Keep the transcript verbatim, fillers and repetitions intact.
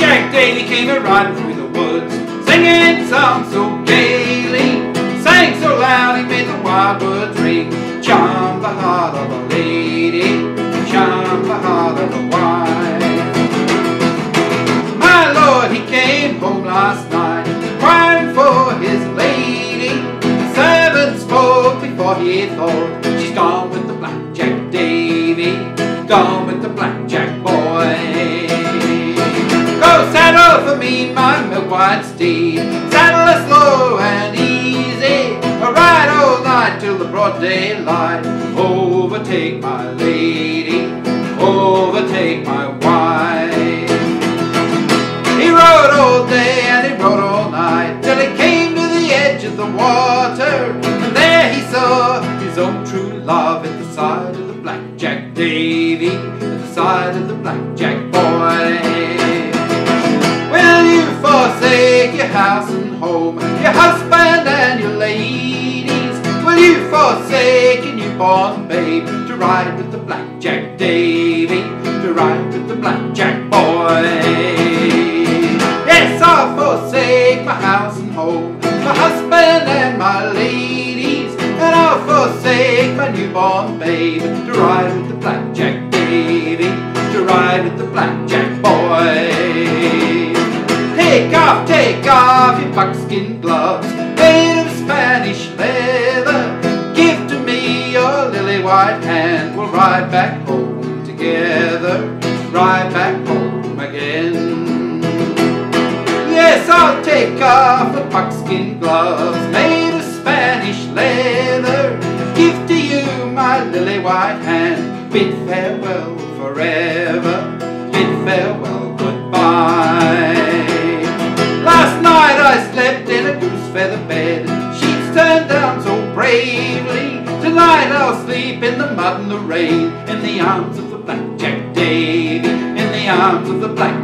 Jack Davey came a-riding through the woods, singing songs so gaily, sang so loud he made the wild woods ring. Chambahard of a lady, Chambahard of a wife. My lord, he came home last night, crying for his lady. The servant spoke before he thought, she's gone with the Black Jack Davey, gone with the Black Jack boy. For me, my milk-white steed, saddle her slow and easy, I'll ride all night till the broad daylight. Overtake my lady, overtake my wife. He rode all day and he rode all night, till he came to the edge of the water, and there he saw his own true love at the side of the Black Jack Davey, at the side of the Black Jack boy. Forsake your house and home, your husband and your ladies. Will you forsake your newborn babe to ride with the Black Jack Davey, to ride with the Black Jack boy? Yes, I'll forsake my house and home, my husband and my ladies, and I'll forsake my newborn babe to ride with the Black Jack Davey, to ride with the Black Jack boy. Take off, take off your buckskin gloves, made of Spanish leather. Give to me your lily white hand, we'll ride back home together, ride back home again. Yes, I'll take off the buckskin gloves, made of Spanish leather. Give to you my lily white hand, bid farewell forever, bid farewell goodbye. Feather bed, sheets turned down so bravely. Tonight I'll sleep in the mud and the rain, in the arms of the Black Jack Davey, in the arms of the Black